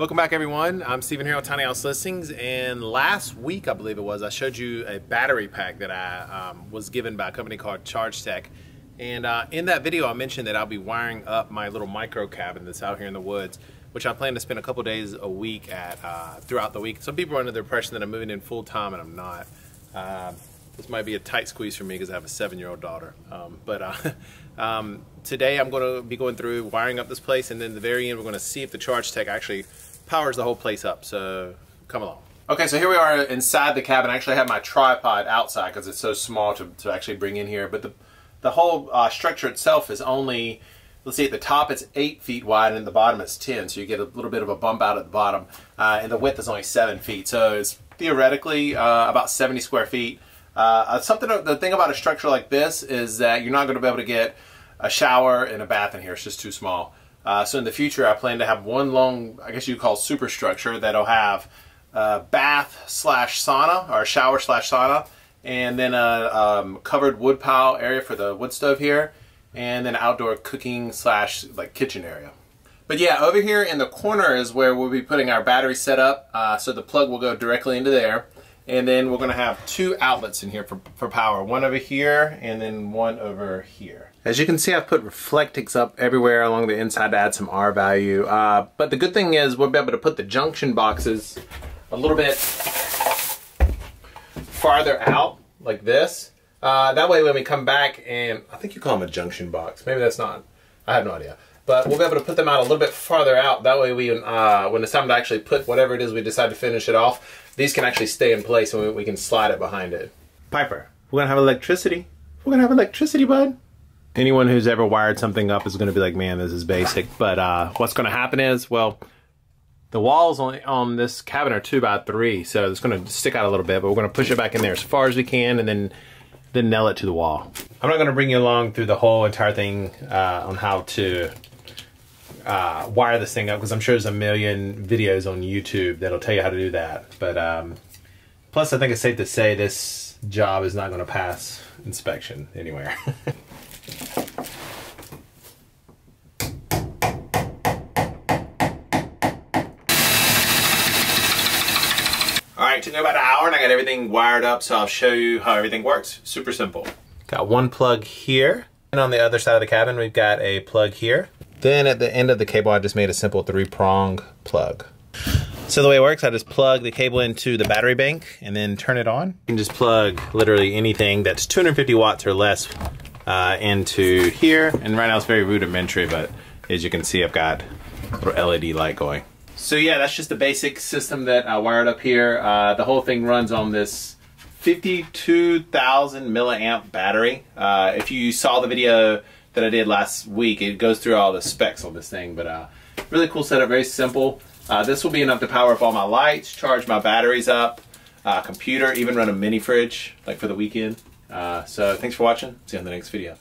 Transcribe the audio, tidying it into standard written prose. Welcome back, everyone. I'm Stephen here on Tiny House Listings, and last week, I believe it was, I showed you a battery pack that I was given by a company called Charge Tech. And in that video, I mentioned that I'll be wiring up my little micro cabin that's out here in the woods, which I plan to spend a couple days a week at throughout the week. Some people are under the impression that I'm moving in full time, and I'm not. This might be a tight squeeze for me because I have a 7-year-old daughter. Today I'm going to be going through wiring up this place, and then at the very end we're going to see if the Charge Tech actually powers the whole place up. So come along. Okay, so here we are inside the cabin. I actually have my tripod outside because it's so small to actually bring in here. But the whole structure itself is only, let's see, at the top it's 8 feet wide and at the bottom it's 10. So you get a little bit of a bump out at the bottom. And the width is only 7 feet. So it's theoretically about 70 square feet. The thing about a structure like this is that you're not going to be able to get a shower and a bath in here. It's just too small. So in the future, I plan to have one long, I guess you'd call superstructure, that'll have a bath slash sauna or shower slash sauna, and then a covered wood pile area for the wood stove here, and then outdoor cooking slash like kitchen area. But yeah, over here in the corner is where we'll be putting our battery setup. So the plug will go directly into there. And then we're going to have two outlets in here for power. One over here and then one over here. As you can see, I've put reflectix up everywhere along the inside to add some R value. But the good thing is we'll be able to put the junction boxes a little bit farther out like this. That way when we come back, and I think you call them a junction box. Maybe that's not, I have no idea. But we'll be able to put them out a little bit farther out. That way we, when it's time to actually put whatever it is we decide to finish it off, these can actually stay in place and we can slide it behind it. Piper, we're going to have electricity. We're going to have electricity, bud. Anyone who's ever wired something up is going to be like, man, this is basic. But what's going to happen is, well, the walls on this cabin are 2 by 3. So it's going to stick out a little bit, but we're going to push it back in there as far as we can and then nail it to the wall. I'm not going to bring you along through the whole entire thing on how to wire this thing up, because I'm sure there's a million videos on YouTube that'll tell you how to do that. But plus I think it's safe to say this job is not going to pass inspection anywhere. Alright, it took me about an hour and I got everything wired up, so I'll show you how everything works. Super simple. Got one plug here, and on the other side of the cabin we've got a plug here. Then at the end of the cable, I just made a simple 3-prong plug. So the way it works, I just plug the cable into the battery bank and then turn it on. You can just plug literally anything that's 250 watts or less into here. And right now it's very rudimentary, but as you can see, I've got a little LED light going. So yeah, that's just the basic system that I wired up here. The whole thing runs on this 52,000 milliamp battery. If you saw the video that I did last week, it goes through all the specs on this thing, but really cool setup, very simple. This will be enough to power up all my lights, charge my batteries up, computer, even run a mini fridge, like for the weekend. So thanks for watching, see you on the next video.